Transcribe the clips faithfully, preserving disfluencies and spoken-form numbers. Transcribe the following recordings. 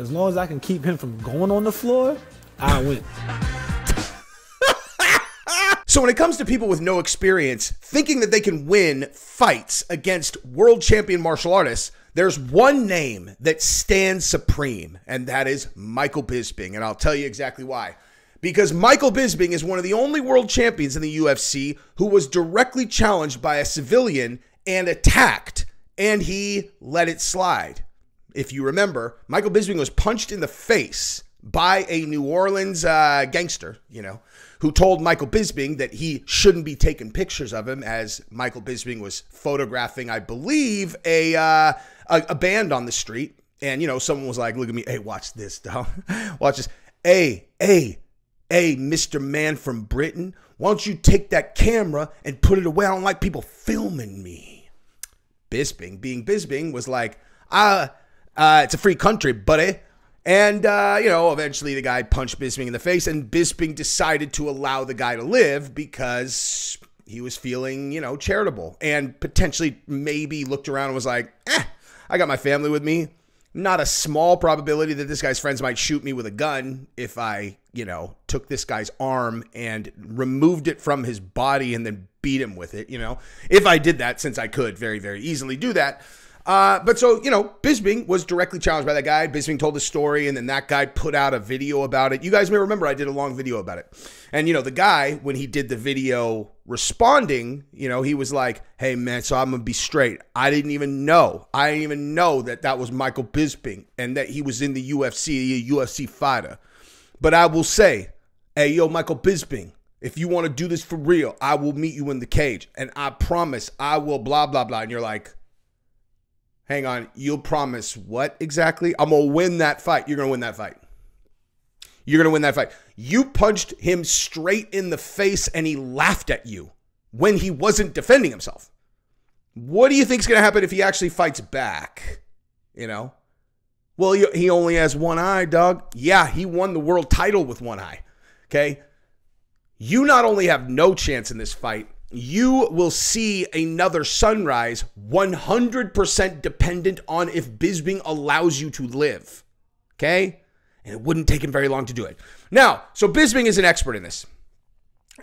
As long as I can keep him from going on the floor, I win. So when it comes to people with no experience thinking that they can win fights against world champion martial artists, there's one name that stands supreme, and that is Michael Bisping. And I'll tell you exactly why. Because Michael Bisping is one of the only world champions in the U F C who was directly challenged by a civilian and attacked, and he let it slide. If you remember, Michael Bisping was punched in the face by a New Orleans uh, gangster, you know, who told Michael Bisping that he shouldn't be taking pictures of him as Michael Bisping was photographing, I believe, a, uh, a, a band on the street. And, you know, someone was like, look at me. Hey, watch this, dog. Watch this. Hey, hey, hey, Mister Man from Britain, why don't you take that camera and put it away? I don't like people filming me. Bisping, being Bisping, was like, uh, uh, it's a free country, buddy. And, uh, you know, eventually the guy punched Bisping in the face, and Bisping decided to allow the guy to live because he was feeling, you know, charitable, and potentially maybe looked around and was like, eh, I got my family with me. Not a small probability that this guy's friends might shoot me with a gun if I, you know, took this guy's arm and removed it from his body and then beat him with it, you know, if I did that, since I could very, very easily do that. Uh, but so, you know, Bisping was directly challenged by that guy. Bisping told his story, and then that guy put out a video about it. You guys may remember I did a long video about it. And, you know, the guy, when he did the video responding, you know, he was like, hey, man, so I'm going to be straight. I didn't even know. I didn't even know that that was Michael Bisping and that he was in the U F C, a U F C fighter. But I will say, hey, yo, Michael Bisping, if you want to do this for real, I will meet you in the cage. And I promise I will blah, blah, blah. And you're like, hang on, you'll promise what exactly? I'm going to win that fight. You're going to win that fight. You're going to win that fight. You punched him straight in the face, and he laughed at you when he wasn't defending himself. What do you think is going to happen if he actually fights back? You know? Well, he only has one eye, dog. Yeah, he won the world title with one eye. Okay? You not only have no chance in this fight, you will see another sunrise one hundred percent dependent on if Bisping allows you to live, okay? And it wouldn't take him very long to do it. Now, so Bisping is an expert in this.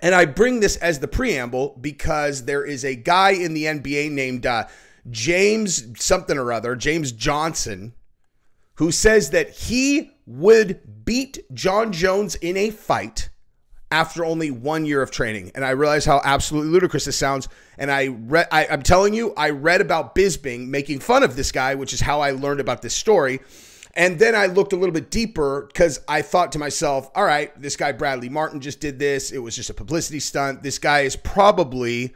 And I bring this as the preamble because there is a guy in the N B A named uh, James something or other, James Johnson, who says that he would beat Jon Jones in a fight after only one year of training. And I realize how absolutely ludicrous this sounds. And I read, I, I'm telling you, I read about Bisping making fun of this guy, which is how I learned about this story. And then I looked a little bit deeper because I thought to myself, all right, this guy Bradley Martin just did this. It was just a publicity stunt. This guy is probably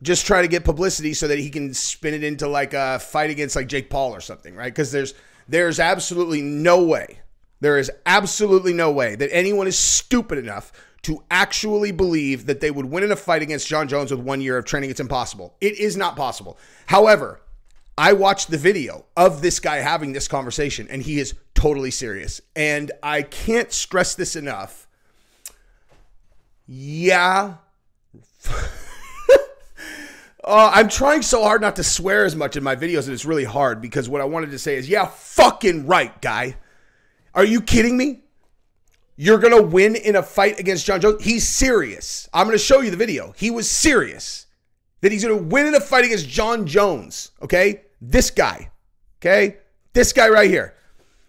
just trying to get publicity so that he can spin it into like a fight against like Jake Paul or something, right? Because there's, there's absolutely no way. There is absolutely no way that anyone is stupid enough to actually believe that they would win in a fight against Jon Jones with one year of training. It's impossible. It is not possible. However, I watched the video of this guy having this conversation, and he is totally serious. And I can't stress this enough. Yeah. uh, I'm trying so hard not to swear as much in my videos, and it's really hard because what I wanted to say is, yeah, fucking right, guy. Are you kidding me? You're going to win in a fight against Jon Jones? He's serious. I'm going to show you the video. He was serious that he's going to win in a fight against Jon Jones, okay? This guy, okay? This guy right here.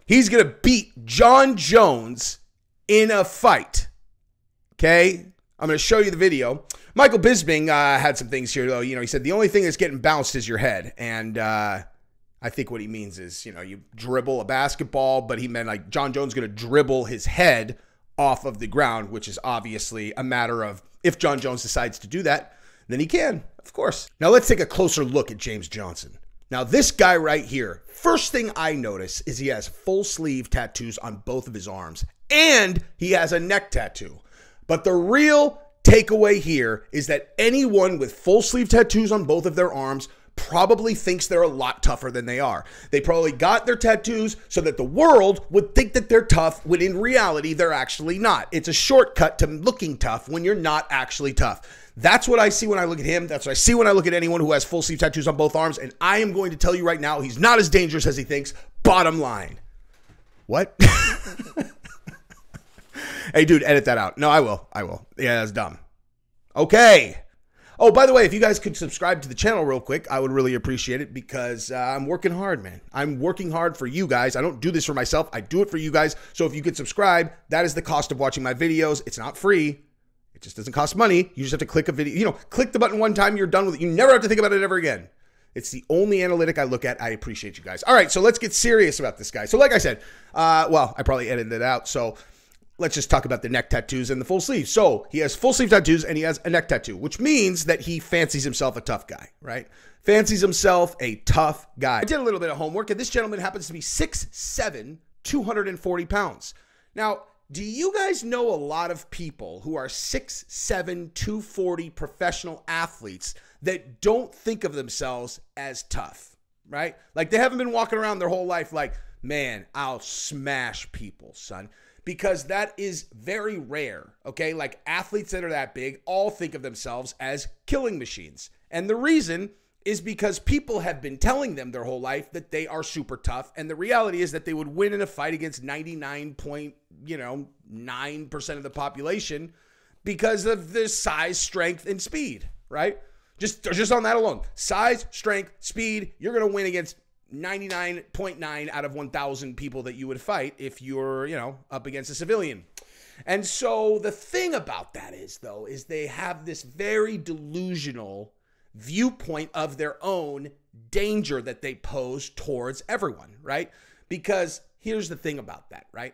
He's going to beat Jon Jones in a fight, okay? I'm going to show you the video. Michael Bisping uh, had some things here, though. You know, he said, the only thing that's getting bounced is your head, and uh I think what he means is, you know, you dribble a basketball, but he meant like Jon Jones going to dribble his head off of the ground, which is obviously a matter of if Jon Jones decides to do that, then he can, of course. Now let's take a closer look at James Johnson. Now this guy right here, first thing I notice is he has full sleeve tattoos on both of his arms, and he has a neck tattoo. But the real takeaway here is that anyone with full sleeve tattoos on both of their arms probably thinks they're a lot tougher than they are. They probably got their tattoos so that the world would think that they're tough when in reality, they're actually not. It's a shortcut to looking tough when you're not actually tough. That's what I see when I look at him. That's what I see when I look at anyone who has full sleeve tattoos on both arms. And I am going to tell you right now, he's not as dangerous as he thinks. Bottom line. What? Hey, dude, edit that out. No, I will. I will. Yeah, that's dumb. Okay. Oh, by the way, if you guys could subscribe to the channel real quick, I would really appreciate it, because uh, I'm working hard, man. I'm working hard for you guys. I don't do this for myself. I do it for you guys. So if you could subscribe, that is the cost of watching my videos. It's not free. It just doesn't cost money. You just have to click a video. You know, click the button one time. You're done with it. You never have to think about it ever again. It's the only analytic I look at. I appreciate you guys. All right, so let's get serious about this guy. So like I said, uh, well, I probably edited it out. So let's just talk about the neck tattoos and the full sleeve. So he has full sleeve tattoos and he has a neck tattoo, which means that he fancies himself a tough guy, right? Fancies himself a tough guy. I did a little bit of homework, and this gentleman happens to be six seven, two hundred forty pounds. Now, do you guys know a lot of people who are six seven, two forty professional athletes that don't think of themselves as tough, right? Like, they haven't been walking around their whole life like, man, I'll smash people, son, because that is very rare, okay? Like, athletes that are that big all think of themselves as killing machines. And the reason is because people have been telling them their whole life that they are super tough, and the reality is that they would win in a fight against ninety-nine point nine percent of the population because of their size, strength, and speed, right? Just, just on that alone. Size, strength, speed, you're gonna win against ninety-nine point nine out of one thousand people that you would fight if you're, you know, up against a civilian. And so the thing about that is, though, is they have this very delusional viewpoint of their own danger that they pose towards everyone, right? Because here's the thing about that, right?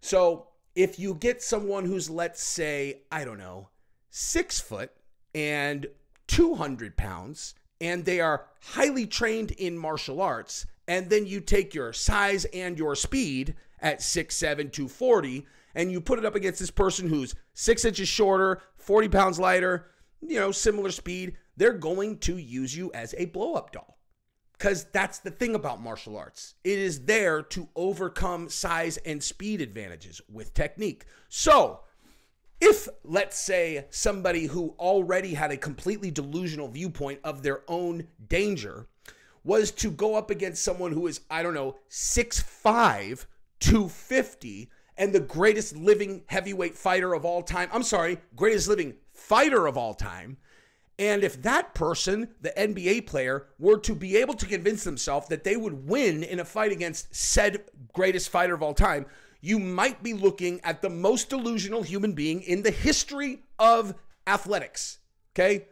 So if you get someone who's, let's say, I don't know, six foot and two hundred pounds, and they are highly trained in martial arts, and then you take your size and your speed at six seven, two forty, and you put it up against this person who's six inches shorter, forty pounds lighter, you know, similar speed, they're going to use you as a blow-up doll, because that's the thing about martial arts. It is there to overcome size and speed advantages with technique. So if, let's say, somebody who already had a completely delusional viewpoint of their own danger was to go up against someone who is, I don't know, six five, two fifty, and the greatest living heavyweight fighter of all time, I'm sorry, greatest living fighter of all time, and if that person, the N B A player, were to be able to convince themselves that they would win in a fight against said greatest fighter of all time, you might be looking at the most delusional human being in the history of athletics, okay?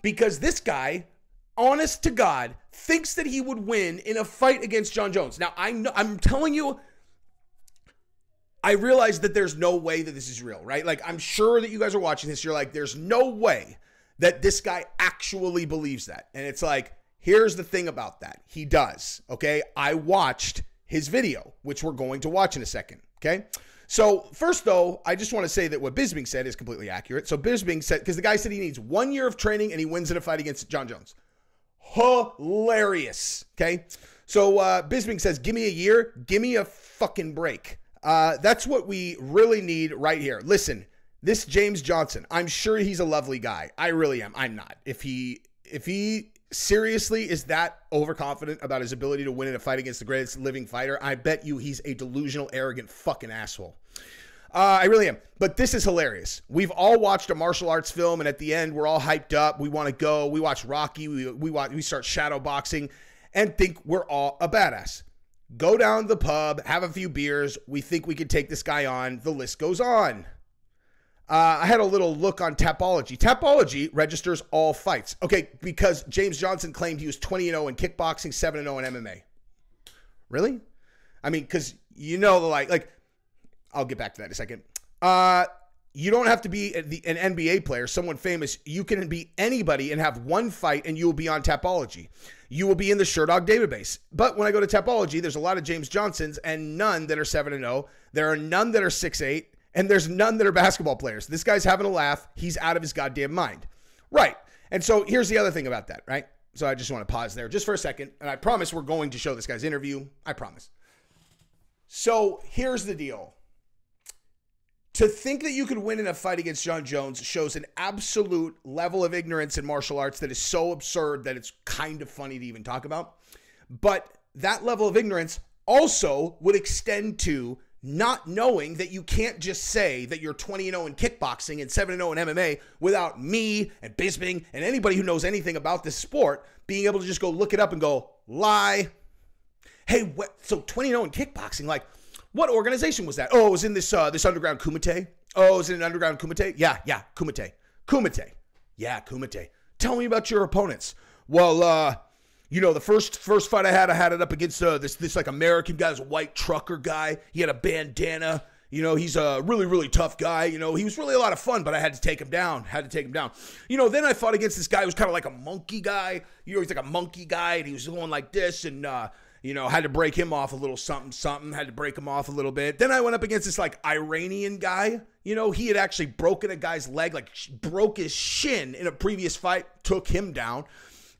Because this guy, honest to God, thinks that he would win in a fight against Jon Jones. Now, I know, I'm telling you, I realize that there's no way that this is real, right? Like, I'm sure that you guys are watching this, you're like, there's no way that this guy actually believes that. And it's like, here's the thing about that. He does, okay? I watched his video, which we're going to watch in a second, okay? So first, though, I just want to say that what Bisping said is completely accurate. So Bisping said, because the guy said he needs one year of training and he wins in a fight against Jon Jones. Hilarious, okay? So uh, Bisping says, give me a year, give me a fucking break. Uh, that's what we really need right here. Listen, this James Johnson, I'm sure he's a lovely guy. I really am. I'm not. If he if he seriously is that overconfident about his ability to win in a fight against the greatest living fighter, I bet you he's a delusional, arrogant fucking asshole. Uh, I really am. But this is hilarious. We've all watched a martial arts film, and at the end, we're all hyped up. We want to go. We watch Rocky. We, we, watch, we start shadow boxing and think we're all a badass. Go down to the pub, have a few beers. We think we could take this guy on. The list goes on. Uh, I had a little look on Tapology. Tapology registers all fights. Okay, because James Johnson claimed he was twenty and oh in kickboxing, seven and oh in M M A. Really? I mean, because you know, like, like, I'll get back to that in a second. Uh, you don't have to be a, the, an N B A player, someone famous. You can be anybody and have one fight, and you will be on Tapology. You will be in the Sherdog database. But when I go to Tapology, there's a lot of James Johnsons and none that are seven and oh. There are none that are six eight. And there's none that are basketball players. This guy's having a laugh. He's out of his goddamn mind. Right. And so here's the other thing about that, right? So I just want to pause there just for a second. And I promise we're going to show this guy's interview. I promise. So here's the deal. To think that you could win in a fight against Jon Jones shows an absolute level of ignorance in martial arts that is so absurd that it's kind of funny to even talk about. But that level of ignorance also would extend to not knowing that you can't just say that you're twenty and oh in kickboxing and seven and oh in M M A without me and Bisping and anybody who knows anything about this sport being able to just go look it up and go, lie. Hey, what? So twenty and oh in kickboxing, like, what organization was that? Oh, it was in this uh, this underground Kumite. Oh, is it an underground Kumite? Yeah, yeah, Kumite. Kumite. Yeah, Kumite. Tell me about your opponents. Well, uh, you know, the first first fight I had, I had it up against uh, this, this like American guy, this white trucker guy. He had a bandana. You know, he's a really, really tough guy. You know, he was really a lot of fun, but I had to take him down. Had to take him down. You know, then I fought against this guy who was kind of like a monkey guy. You know, he's like a monkey guy, and he was going like this, and, uh, you know, had to break him off a little something, something. Had to break him off a little bit. Then I went up against this, like, Iranian guy. You know, he had actually broken a guy's leg, like, broke his shin in a previous fight, took him down.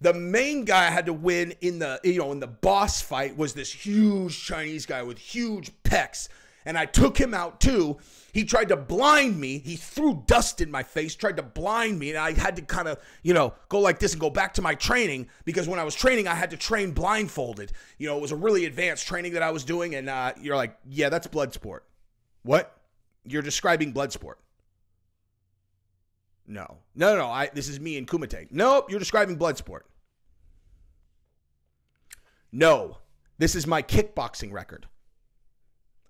The main guy I had to win in the, you know, in the boss fight was this huge Chinese guy with huge pecs. And I took him out too. He tried to blind me. He threw dust in my face, tried to blind me. And I had to kind of, you know, go like this and go back to my training, because when I was training, I had to train blindfolded. You know, it was a really advanced training that I was doing. And uh, you're like, yeah, that's blood sport. What? You're describing blood sport. No, no, no, I, this is me and Kumite. Nope, you're describing blood sport. No, this is my kickboxing record.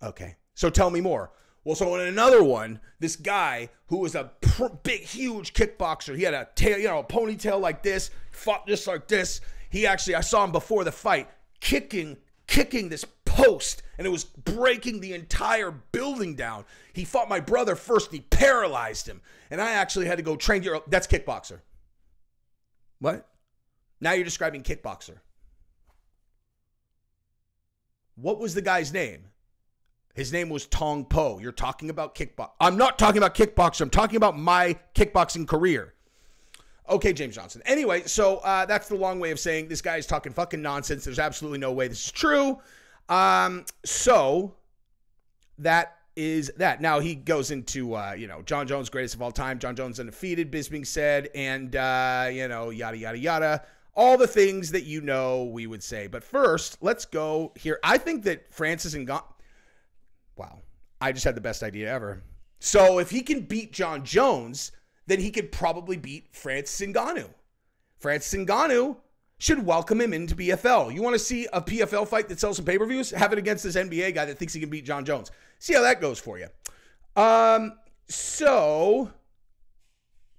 Okay. So tell me more. Well, so in another one, this guy who was a pr big, huge kickboxer, he had a tail, you know, a ponytail like this, fought just like this. He actually, I saw him before the fight, kicking, kicking this post, and it was breaking the entire building down. He fought my brother first. He paralyzed him, and I actually had to go train. Your, that's kickboxer. What? Now you're describing kickboxer. What was the guy's name? His name was Tong Po. You're talking about kickbox. I'm not talking about kickboxer. I'm talking about my kickboxing career. Okay, James Johnson. Anyway, so uh, that's the long way of saying this guy is talking fucking nonsense. There's absolutely no way this is true. Um, so that is that. Now he goes into, uh, you know, Jon Jones, greatest of all time. Jon Jones undefeated, Bisping said, and, uh, you know, yada, yada, yada. All the things that, you know, we would say. But first, let's go here. I think that Francis Ngannou. Wow, I just had the best idea ever. So if he can beat Jon Jones, then he could probably beat Francis Ngannou. Francis Ngannou should welcome him into P F L. You want to see a P F L fight that sells some pay-per-views? Have it against this N B A guy that thinks he can beat Jon Jones. See how that goes for you. Um, so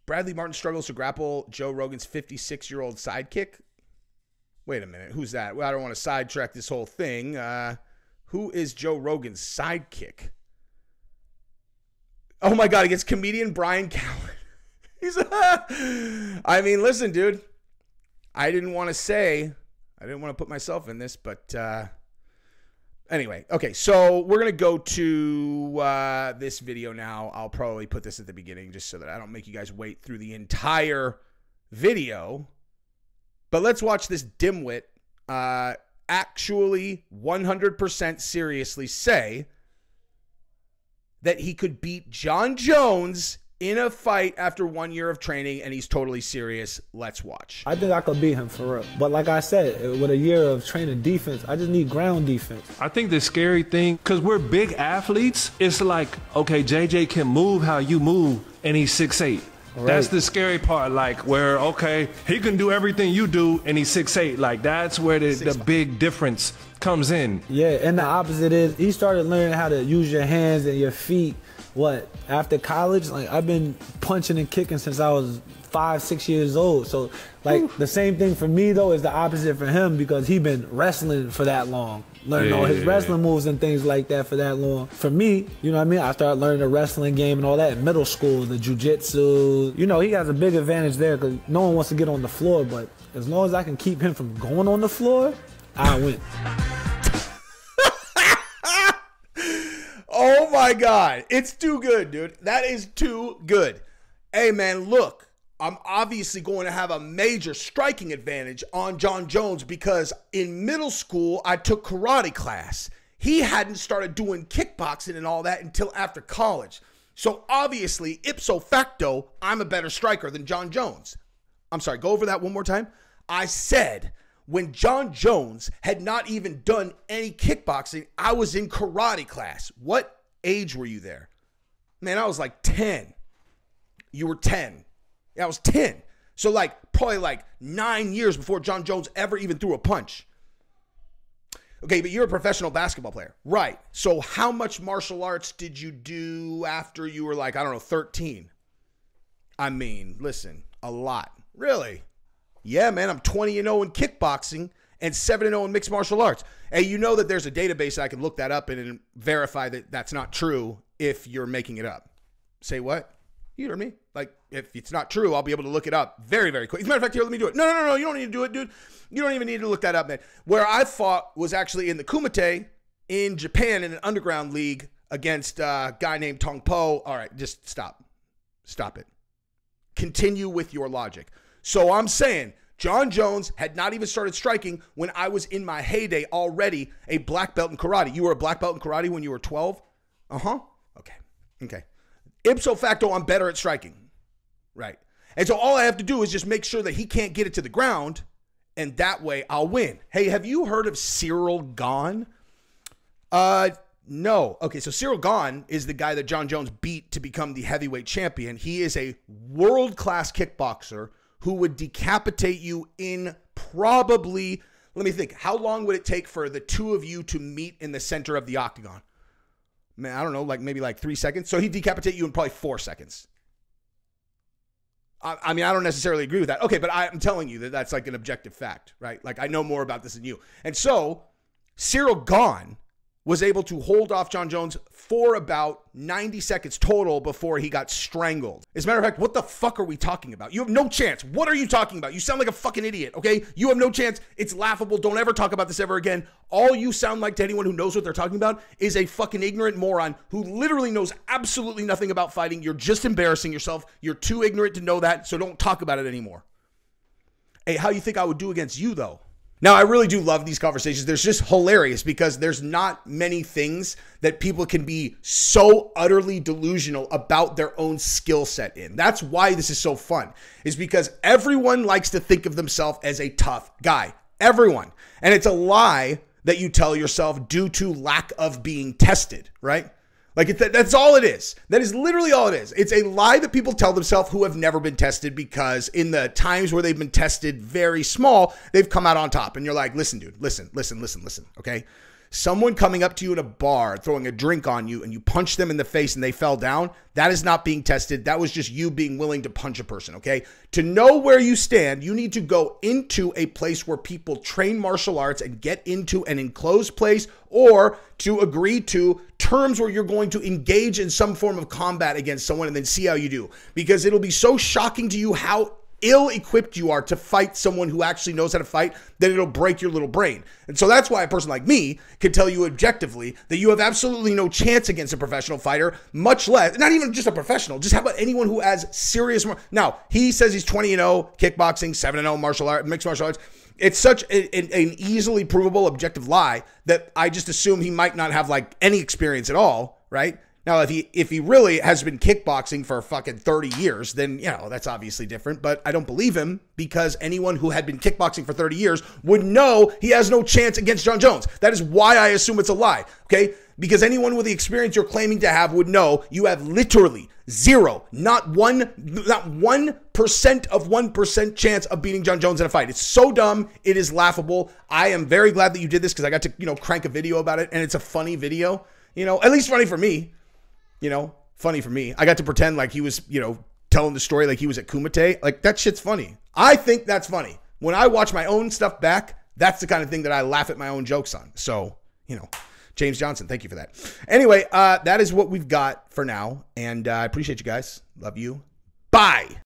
Bradley Martin struggles to grapple Joe Rogan's fifty-six-year-old sidekick. Wait a minute, who's that? Well, I don't want to sidetrack this whole thing. Uh... Who is Joe Rogan's sidekick? Oh, my God. Against comedian Brian Cowan. He's, I mean, listen, dude. I didn't want to say. I didn't want to put myself in this, but uh, anyway. Okay, so we're going to go to uh, this video now. I'll probably put this at the beginning just so that I don't make you guys wait through the entire video. But let's watch this dimwit uh actually one hundred percent seriously say that he could beat Jon Jones in a fight after one year of training, and he's totally serious. Let's watch. I think I could beat him for real. But like I said, with a year of training defense, I just need ground defense. I think the scary thing, because we're big athletes, it's like, okay, J J can move how you move, and he's six eight. Right. That's the scary part, like where, okay, he can do everything you do, and he's six eight. Like, that's where the, the big difference comes in. Yeah, and the opposite is he started learning how to use your hands and your feet, what, after college? Like, I've been punching and kicking since I was five, six years old. So, like, oof. The same thing for me, though, is the opposite for him, because he's been wrestling for that long, learning yeah, all his wrestling moves and things like that for that long. For me, you know what I mean? I started learning the wrestling game and all that in middle school, the jiu-jitsu. You know, he has a big advantage there because no one wants to get on the floor, but as long as I can keep him from going on the floor, I win. Oh, my God. It's too good, dude. That is too good. Hey, man, look. I'm obviously going to have a major striking advantage on Jon Jones because in middle school, I took karate class. He hadn't started doing kickboxing and all that until after college. So obviously, ipso facto, I'm a better striker than Jon Jones. I'm sorry, go over that one more time. I said when Jon Jones had not even done any kickboxing, I was in karate class. What age were you there? Man, I was like ten. You were ten. I was ten. So like probably like nine years before Jon Jones ever even threw a punch. Okay, but you're a professional basketball player. Right. So how much martial arts did you do after you were like, I don't know, thirteen? I mean, listen, a lot. Really? Yeah, man, I'm twenty and oh in kickboxing and seven and oh in mixed martial arts. And you know that there's a database I can look that up in and verify that that's not true if you're making it up. Say what? You hear me? Like, if it's not true, I'll be able to look it up very, very quick. As a matter of fact, here, let me do it. No, no, no, no, you don't need to do it, dude. You don't even need to look that up, man. Where I fought was actually in the Kumite in Japan in an underground league against a guy named Tong Po. All right, just stop. Stop it. Continue with your logic. So I'm saying Jon Jones had not even started striking when I was in my heyday already a black belt in karate. You were a black belt in karate when you were twelve? Uh-huh. Okay. Okay. Ipso facto, I'm better at striking. Right. And so all I have to do is just make sure that he can't get it to the ground, and that way I'll win. Hey, have you heard of Cyril Gane? Uh, no. Okay, so Cyril Gane is the guy that Jon Jones beat to become the heavyweight champion. He is a world-class kickboxer who would decapitate you in probably, let me think, how long would it take for the two of you to meet in the center of the octagon? Man, I don't know, like maybe like three seconds. So he'd decapitate you in probably four seconds. I, I mean, I don't necessarily agree with that. Okay, but I, I'm telling you that that's like an objective fact, right? Like I know more about this than you. And so Cyril Gane was able to hold off Jon Jones for about ninety seconds total before he got strangled. As a matter of fact, what the fuck are we talking about? You have no chance. What are you talking about? You sound like a fucking idiot, okay? You have no chance. It's laughable. Don't ever talk about this ever again. All you sound like to anyone who knows what they're talking about is a fucking ignorant moron who literally knows absolutely nothing about fighting. You're just embarrassing yourself. You're too ignorant to know that, so don't talk about it anymore. Hey, how you think I would do against you, though? Now, I really do love these conversations. They're just hilarious because there's not many things that people can be so utterly delusional about their own skill set in. That's why this is so fun, is because everyone likes to think of themselves as a tough guy. Everyone. And it's a lie that you tell yourself due to lack of being tested, right? Like, it's, that's all it is. That is literally all it is. It's a lie that people tell themselves who have never been tested, because in the times where they've been tested very small, they've come out on top. And you're like, listen, dude, listen, listen, listen, listen, okay? Someone coming up to you in a bar, throwing a drink on you, and you punch them in the face and they fell down, that is not being tested. That was just you being willing to punch a person, okay? To know where you stand, you need to go into a place where people train martial arts and get into an enclosed place, or to agree to terms where you're going to engage in some form of combat against someone and then see how you do. Because it'll be so shocking to you how ill-equipped you are to fight someone who actually knows how to fight, then it'll break your little brain. And so that's why a person like me can tell you objectively that you have absolutely no chance against a professional fighter, much less, not even just a professional, just how about anyone who has serious, now he says he's twenty and oh kickboxing, seven and oh martial art, mixed martial arts. It's such a, an, an easily provable objective lie that I just assume he might not have like any experience at all, right? Now, if he if he really has been kickboxing for fucking thirty years, then, you know, that's obviously different. But I don't believe him, because anyone who had been kickboxing for thirty years would know he has no chance against Jon Jones. That is why I assume it's a lie, okay? Because anyone with the experience you're claiming to have would know you have literally zero, not one, not one percent of one percent chance of beating Jon Jones in a fight. It's so dumb. It is laughable. I am very glad that you did this, because I got to, you know, crank a video about it. And it's a funny video, you know, at least funny for me. You know, funny for me. I got to pretend like he was, you know, telling the story like he was at Kumite. Like, that shit's funny. I think that's funny. When I watch my own stuff back, that's the kind of thing that I laugh at my own jokes on. So, you know, James Johnson, thank you for that. Anyway, uh, that is what we've got for now. And uh, I appreciate you guys. Love you. Bye.